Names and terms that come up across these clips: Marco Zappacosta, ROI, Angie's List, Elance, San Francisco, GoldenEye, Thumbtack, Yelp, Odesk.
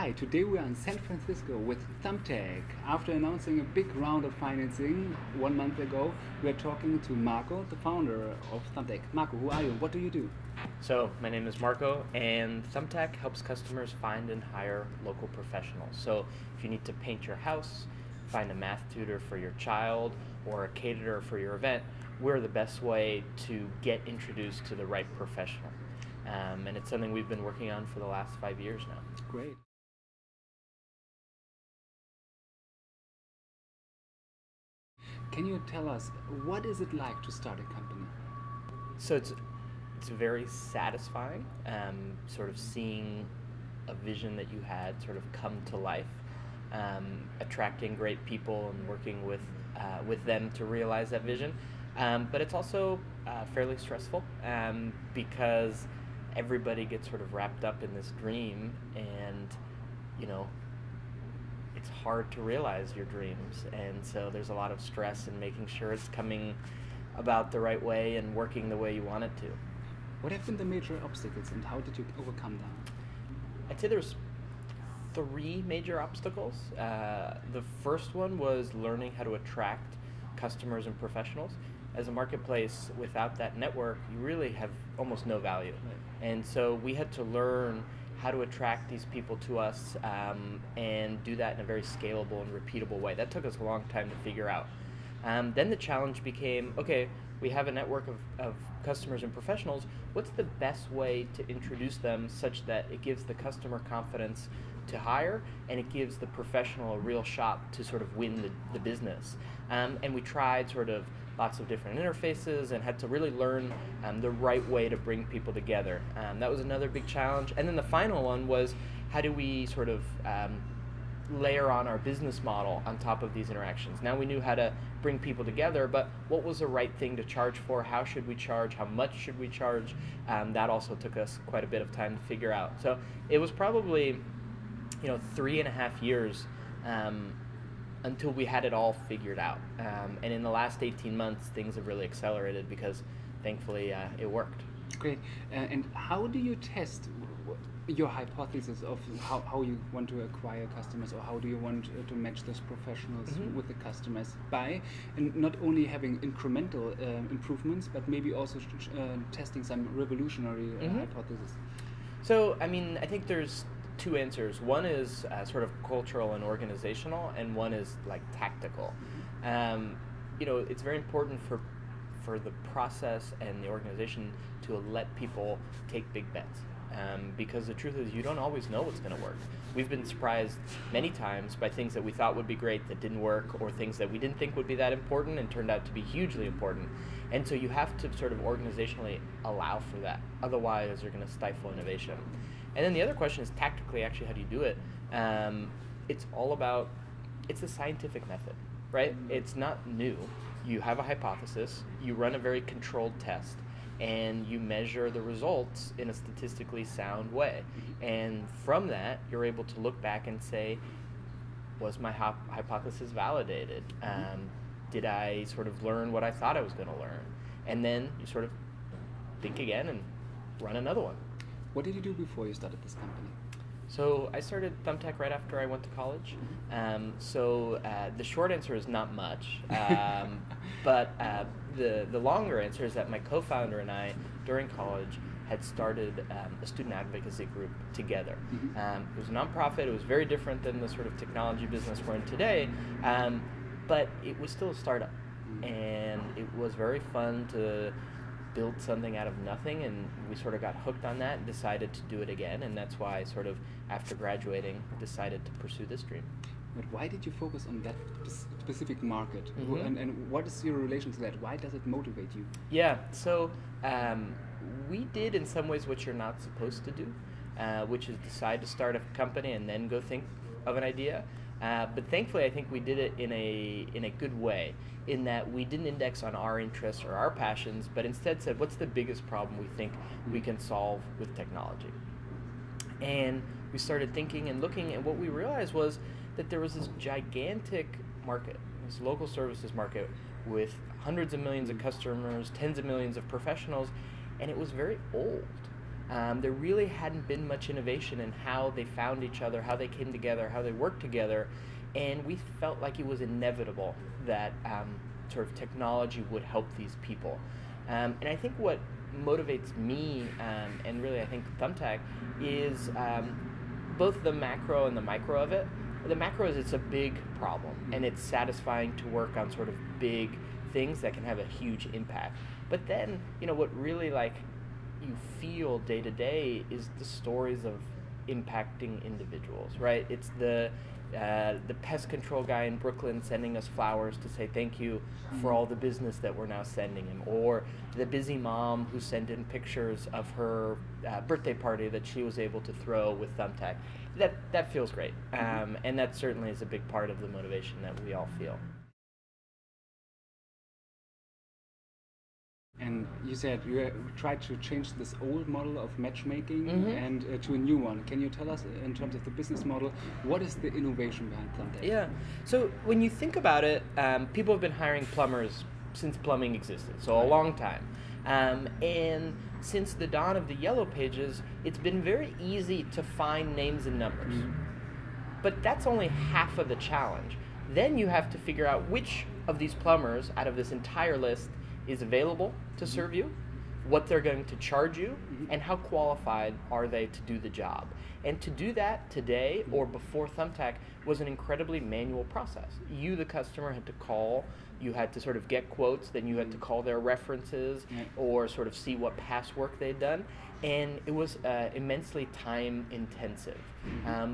Hi, today we are in San Francisco with Thumbtack. After announcing a big round of financing 1 month ago, we are talking to Marco, the founder of Thumbtack. Marco, who are you? What do you do? So, my name is Marco, and Thumbtack helps customers find and hire local professionals. So, if you need to paint your house, find a math tutor for your child, or a caterer for your event, we're the best way to get introduced to the right professional. And it's something we've been working on for the last 5 years now. Great. Can you tell us, what is it like to start a company? So it's very satisfying, sort of seeing a vision that you had sort of come to life, attracting great people and working with them to realize that vision. But it's also fairly stressful because everybody gets sort of wrapped up in this dream, and you know, it's hard to realize your dreams, and so there's a lot of stress in making sure it's coming about the right way and working the way you want it to. What have been the major obstacles and how did you overcome them? I'd say there's three major obstacles. The first one was learning how to attract customers and professionals. As a marketplace, without that network, you really have almost no value. Right. And so we had to learn how to attract these people to us and do that in a very scalable and repeatable way. That took us a long time to figure out. Then the challenge became, okay, we have a network of customers and professionals. What's the best way to introduce them such that it gives the customer confidence to hire and it gives the professional a real shot to sort of win the business? And we tried sort of lots of different interfaces and had to really learn the right way to bring people together. That was another big challenge. And then the final one was, how do we sort of layer on our business model on top of these interactions? Now we knew how to bring people together, but what was the right thing to charge for? How should we charge? How much should we charge? That also took us quite a bit of time to figure out. So it was probably, you know, 3.5 years until we had it all figured out. And in the last 18 months, things have really accelerated because thankfully it worked. Great. And how do you test your hypothesis of how you want to acquire customers, or how do you want to match those professionals with the customers, by and not only having incremental improvements, but maybe also testing some revolutionary hypothesis? So, I mean, I think there's two answers. One is sort of cultural and organizational, and one is like tactical. You know, it's very important for the process and the organization to let people take big bets. Because the truth is, you don't always know what's going to work. We've been surprised many times by things that we thought would be great that didn't work, or things that we didn't think would be that important and turned out to be hugely important. And so you have to sort of organizationally allow for that. Otherwise, you're going to stifle innovation. And then the other question is tactically, actually, how do you do it? It's all about, it's a scientific method, right? It's not new. You have a hypothesis, you run a very controlled test, and you measure the results in a statistically sound way. And from that, you're able to look back and say, was my hypothesis validated? Did I sort of learn what I thought I was going to learn? And then you sort of think again and run another one. What did you do before you started this company? So I started Thumbtack right after I went to college. The short answer is not much. The longer answer is that my co-founder and I, during college, had started a student advocacy group together. It was a nonprofit. It was very different than the sort of technology business we're in today, but it was still a startup. And it was very fun to build something out of nothing, and we sort of got hooked on that and decided to do it again, and that's why I sort of, after graduating, decided to pursue this dream. But why did you focus on that specific market? And what is your relation to that? Why does it motivate you? Yeah, so we did in some ways what you're not supposed to do, which is decide to start a company and then go think of an idea. But thankfully, I think we did it in a good way, in that we didn't index on our interests or our passions, but instead said, what's the biggest problem we think we can solve with technology? And we started thinking and looking, and what we realized was that there was this gigantic market, this local services market, with hundreds of millions of customers, tens of millions of professionals, and it was very old. There really hadn't been much innovation in how they found each other, how they came together, how they worked together, and we felt like it was inevitable that sort of technology would help these people. And I think what motivates me, and really I think Thumbtack, is both the macro and the micro of it. The macro is it's a big problem, and it's satisfying to work on sort of big things that can have a huge impact. But then, you know, what really like you feel day to day is the stories of impacting individuals, right? It's the pest control guy in Brooklyn sending us flowers to say thank you for all the business that we're now sending him, or the busy mom who sent in pictures of her birthday party that she was able to throw with Thumbtack. That feels great, and that certainly is a big part of the motivation that we all feel. And you said you tried to change this old model of matchmaking and to a new one. Can you tell us, in terms of the business model, what is the innovation behind Thumbtack? Yeah. So when you think about it, people have been hiring plumbers since plumbing existed, so a long time. And since the dawn of the Yellow Pages, it's been very easy to find names and numbers. But that's only half of the challenge. Then you have to figure out which of these plumbers out of this entire list is available to serve you, what they're going to charge you, and how qualified are they to do the job. And to do that today or before Thumbtack was an incredibly manual process. You, the customer, had to call, you had to sort of get quotes, then you had to call their references or sort of see what past work they'd done. And it was immensely time intensive.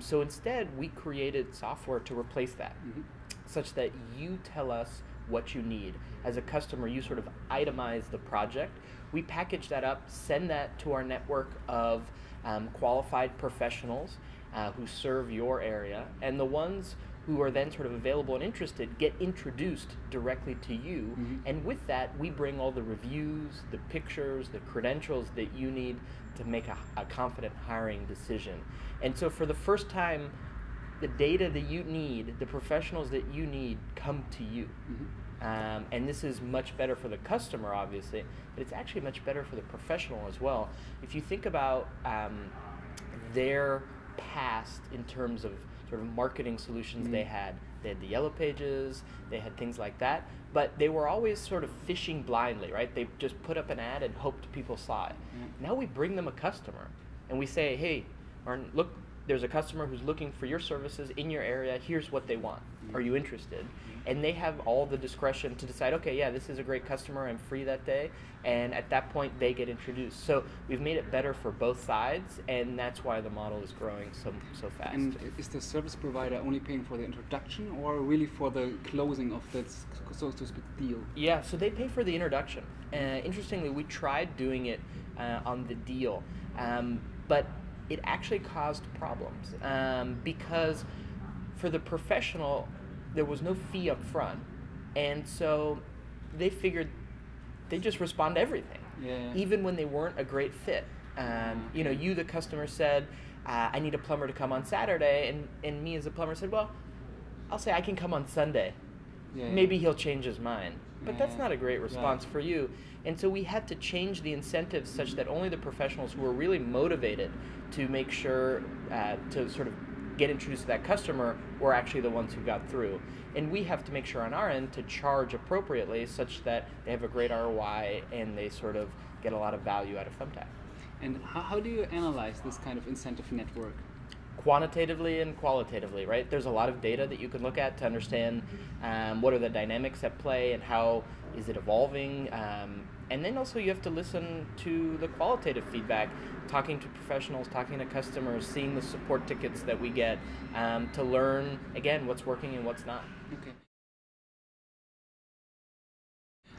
So instead, we created software to replace that, such that you tell us what you need. As a customer, you sort of itemize the project. We package that up, send that to our network of qualified professionals who serve your area, and the ones who are then sort of available and interested get introduced directly to you, and with that we bring all the reviews, the pictures, the credentials that you need to make a confident hiring decision. And so for the first time, the data that you need, the professionals that you need, come to you. And this is much better for the customer, obviously, but it's actually much better for the professional as well. If you think about their past in terms of sort of marketing solutions they had the Yellow Pages, they had things like that, but they were always sort of fishing blindly, right? They just put up an ad and hoped people saw it. Now we bring them a customer, and we say, hey, Martin, look, there's a customer who's looking for your services in your area. Here's what they want. Are you interested? And they have all the discretion to decide, okay, yeah, this is a great customer. I'm free that day. And at that point, they get introduced. So we've made it better for both sides, and that's why the model is growing so fast. And is the service provider only paying for the introduction or really for the closing of that, so to speak, deal? Yeah, so they pay for the introduction. Interestingly, we tried doing it on the deal, but it actually caused problems because for the professional, there was no fee up front. And so they figured they just respond to everything, even when they weren't a great fit. You know, you, the customer, said, I need a plumber to come on Saturday. And me as a plumber said, well, I'll say I can come on Sunday. Maybe he'll change his mind. But that's not a great response for you. And so we had to change the incentives such that only the professionals who were really motivated to make sure to sort of get introduced to that customer were actually the ones who got through. And we have to make sure on our end to charge appropriately such that they have a great ROI and they sort of get a lot of value out of Thumbtack. And how do you analyze this kind of incentive network? Quantitatively and qualitatively, right? There's a lot of data that you can look at to understand what are the dynamics at play and how is it evolving. And then also you have to listen to the qualitative feedback, talking to professionals, talking to customers, seeing the support tickets that we get to learn, again, what's working and what's not. Okay.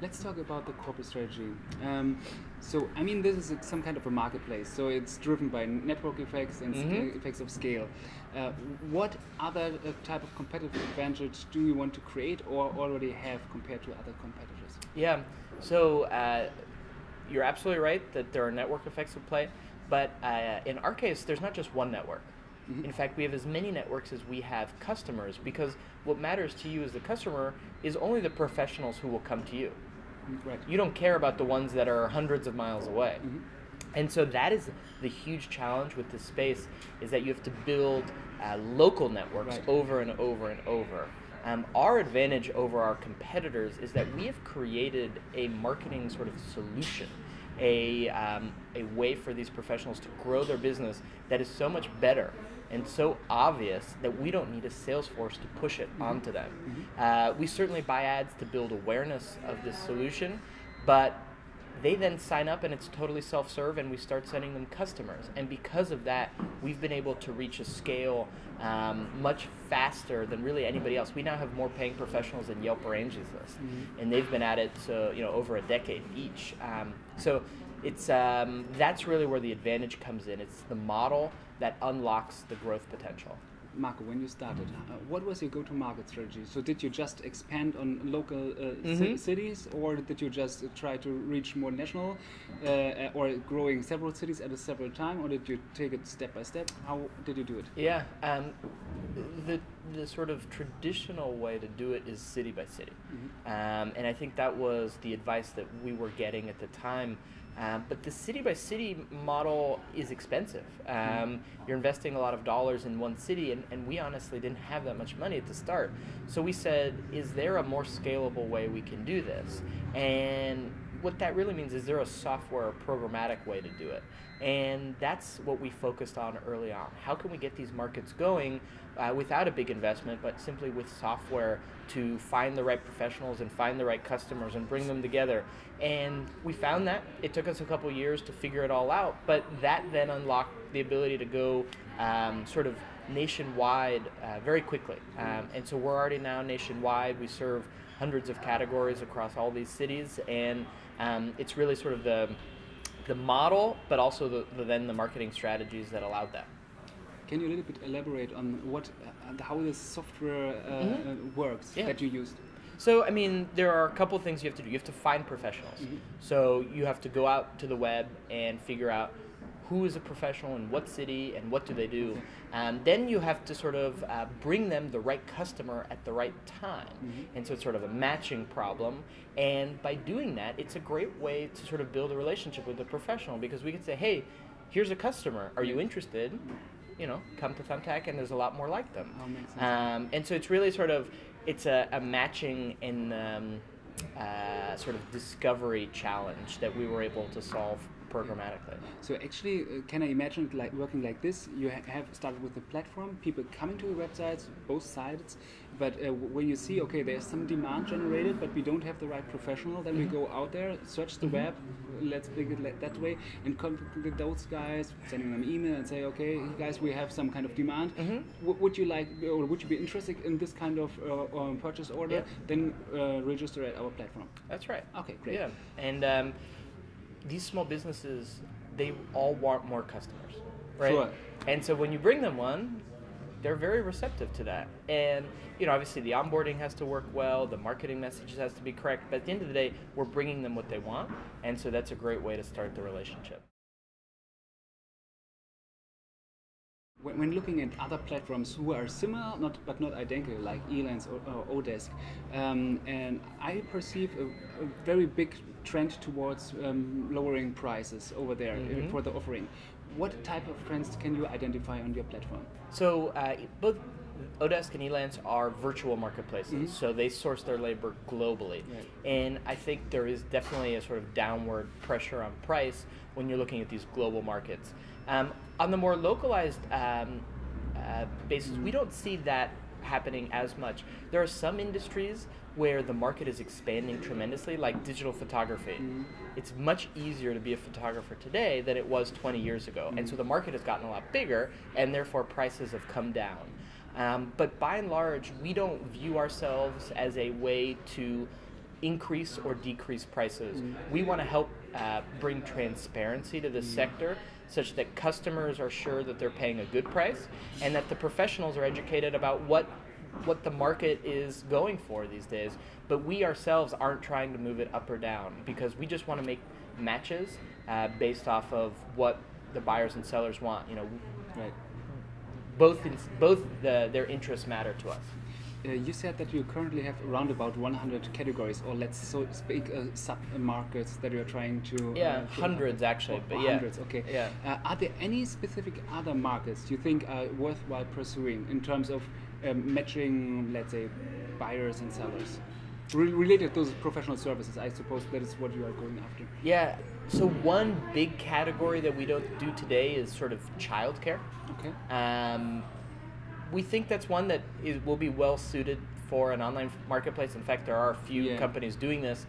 Let's talk about the corporate strategy. So, I mean, this is some kind of a marketplace. So it's driven by network effects and effects of scale. What other type of competitive advantage do you want to create or already have compared to other competitors? Yeah, so you're absolutely right that there are network effects at play. But in our case, there's not just one network. In fact, we have as many networks as we have customers, because what matters to you as the customer is only the professionals who will come to you. Right. You don't care about the ones that are hundreds of miles away. And so that is the huge challenge with this space, is that you have to build local networks over and over and over. Our advantage over our competitors is that we have created a marketing sort of solution, a way for these professionals to grow their business that is so much better and so obvious that we don't need a sales force to push it onto them. We certainly buy ads to build awareness of this solution, but they then sign up and it's totally self-serve, and we start sending them customers. And because of that, we've been able to reach a scale much faster than really anybody else. We now have more paying professionals than Yelp or Angie's List, and they've been at it over a decade each. So it's that's really where the advantage comes in. It's the model that unlocks the growth potential. Marco, when you started, what was your go-to-market strategy? So did you just expand on local cities, or did you just try to reach more national or growing several cities at a separate time, or did you take it step by step? How did you do it? Yeah, the sort of traditional way to do it is city by city. And I think that was the advice that we were getting at the time. But the city by city model is expensive. You're investing a lot of dollars in one city, and we honestly didn't have that much money at the start. So we said, is there a more scalable way we can do this? And what that really means is there a software or programmatic way to do it? And that's what we focused on early on. How can we get these markets going without a big investment, but simply with software to find the right professionals and find the right customers and bring them together? And we found that. It took us a couple years to figure it all out, but that then unlocked the ability to go sort of nationwide very quickly. And so we're already now nationwide. We serve hundreds of categories across all these cities, and it's really sort of the model, but also the marketing strategies that allowed that. Can you a little bit elaborate on how this software works that you used? So, I mean, there are a couple of things you have to do. You have to find professionals. So you have to go out to the web and figure out who is a professional in what city and what do they do. Then you have to sort of bring them the right customer at the right time. And so it's sort of a matching problem. And by doing that, it's a great way to sort of build a relationship with the professional, because we can say, hey, here's a customer. Are you interested? You know, come to Thumbtack, and there's a lot more like them. And so it's really sort of, it's a matching and sort of discovery challenge that we were able to solve programmatically. So actually, can I imagine it like working like this? You have started with the platform, people coming to the websites, both sides, but when you see, okay, there's some demand generated, but we don't have the right professional, then we go out there, search the web, let's think it that way, and contact those guys, sending them an email and say, okay, guys, we have some kind of demand. Would you like, or would you be interested in this kind of purchase order? Then register at our platform. That's right. Okay, great. Yeah, and these small businesses, they all want more customers, right? Sure. And so when you bring them one, they're very receptive to that. And, you know, obviously the onboarding has to work well, the marketing message has to be correct, but at the end of the day, we're bringing them what they want, and so that's a great way to start the relationship. When looking at other platforms who are similar, but not identical, like Elance or Odesk, and I perceive a very big trend towards lowering prices over there for the offering. What type of trends can you identify on your platform? So both Odesk and Elance are virtual marketplaces, so they source their labor globally. And I think there is definitely a sort of downward pressure on price when you're looking at these global markets. On the more localized basis, we don't see that happening as much. There are some industries where the market is expanding tremendously, like digital photography. It's much easier to be a photographer today than it was 20 years ago. And so the market has gotten a lot bigger, and therefore prices have come down. But by and large, we don't view ourselves as a way to increase or decrease prices. We want to help bring transparency to the sector, such that customers are sure that they're paying a good price, and that the professionals are educated about what the market is going for these days. But we ourselves aren't trying to move it up or down, because we just want to make matches based off of what the buyers and sellers want. You know, both their interests matter to us. you said that you currently have around about 100 categories, or let's so speak sub-markets that you are trying to... Yeah, hundreds actually. But yeah. Hundreds, okay. Yeah. Are there any specific other markets you think are worthwhile pursuing in terms of matching, let's say, buyers and sellers? Related to those professional services, I suppose that is what you are going after. Yeah, so one big category that we don't do today is sort of childcare. Okay. We think that's one that will be well suited for an online marketplace. In fact, there are a few companies doing this.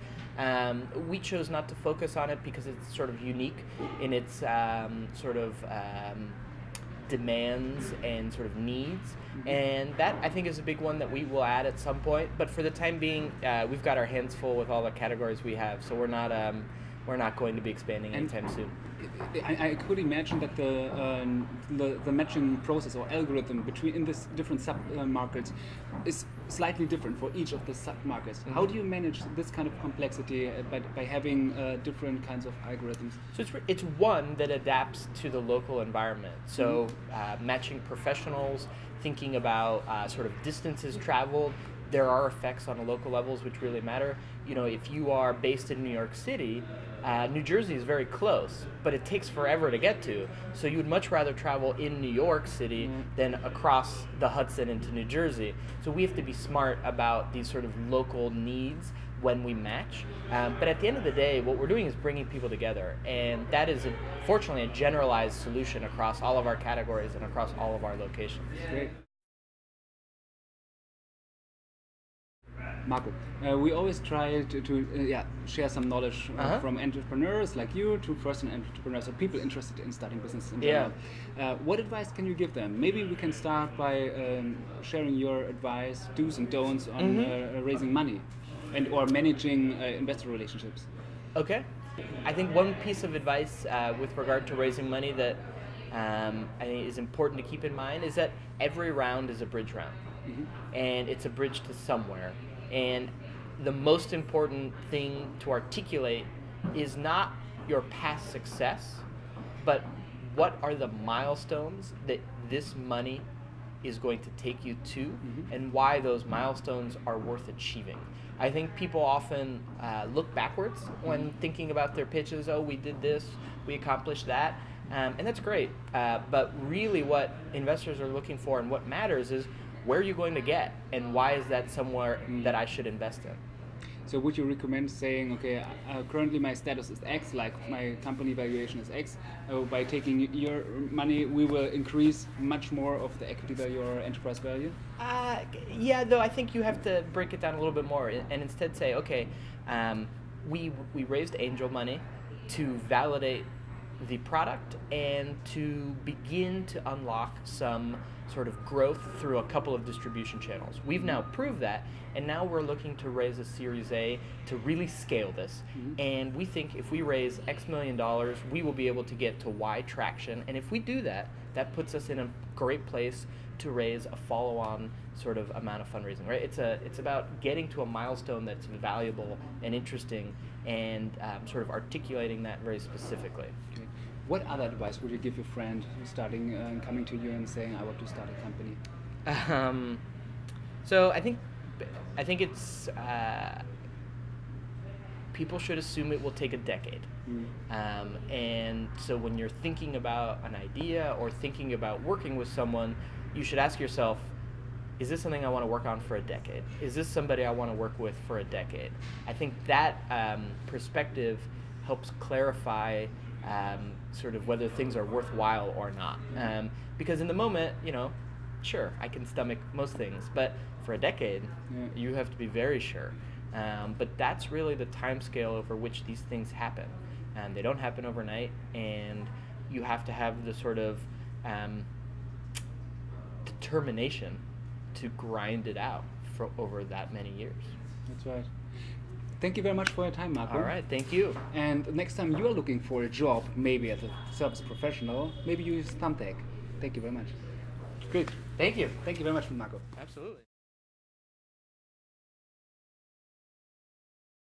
We chose not to focus on it because it's sort of unique in its demands and sort of needs, and that I think is a big one that we will add at some point. But for the time being, we've got our hands full with all the categories we have, so we're not going to be expanding anytime soon. I could imagine that the matching process or algorithm between in these different sub-markets is slightly different for each of the sub-markets. Mm-hmm. How do you manage this kind of complexity by having different kinds of algorithms? So it's one that adapts to the local environment. So matching professionals, thinking about sort of distances traveled. There are effects on the local levels which really matter. You know, if you are based in New York City, New Jersey is very close, but it takes forever to get to. So you would much rather travel in New York City than across the Hudson into New Jersey. So we have to be smart about these sort of local needs when we match. But at the end of the day, what we're doing is bringing people together. And that is, fortunately, a generalized solution across all of our categories and across all of our locations. Great. Marco, we always try to share some knowledge from entrepreneurs like you to first-time entrepreneurs or people interested in starting business in general. Yeah. What advice can you give them? Maybe we can start by sharing your advice, do's and don'ts on raising money and or managing investor relationships. Okay. I think one piece of advice with regard to raising money that I think is important to keep in mind is that every round is a bridge round. Mm-hmm. And it's a bridge to somewhere. And the most important thing to articulate is not your past success, but what are the milestones that this money is going to take you to, and why those milestones are worth achieving. I think people often look backwards when thinking about their pitches. Oh, we did this, we accomplished that, and that's great. But really what investors are looking for and what matters is, where are you going to get, and why is that somewhere that I should invest in? So would you recommend saying, okay, currently my status is X, like my company valuation is X, by taking your money we will increase much more of the equity value or enterprise value? Yeah, though I think you have to break it down a little bit more and instead say, okay, we raised angel money to validate the product and to begin to unlock some sort of growth through a couple of distribution channels. We've now proved that, and now we're looking to raise a Series A to really scale this. And we think if we raise X million dollars, we will be able to get to Y traction. And if we do that, that puts us in a great place to raise a follow-on sort of amount of fundraising, right? It's about getting to a milestone that's valuable and interesting and sort of articulating that very specifically. Okay. What other advice would you give your friend who's starting and coming to you and saying, I want to start a company? So I think it's people should assume it will take a decade. And so when you're thinking about an idea or thinking about working with someone, you should ask yourself, is this something I want to work on for a decade? Is this somebody I want to work with for a decade? I think that perspective helps clarify sort of whether things are worthwhile or not. Because in the moment, you know, sure, I can stomach most things, but for a decade, you have to be very sure. But that's really the time scale over which these things happen. They don't happen overnight, and you have to have the sort of determination to grind it out for over that many years. That's right. Thank you very much for your time, Marco. All right, thank you. And next time you are looking for a job, maybe as a service professional, maybe you use Thumbtack. Thank you very much. Great. Thank you. Thank you very much, Marco. Absolutely.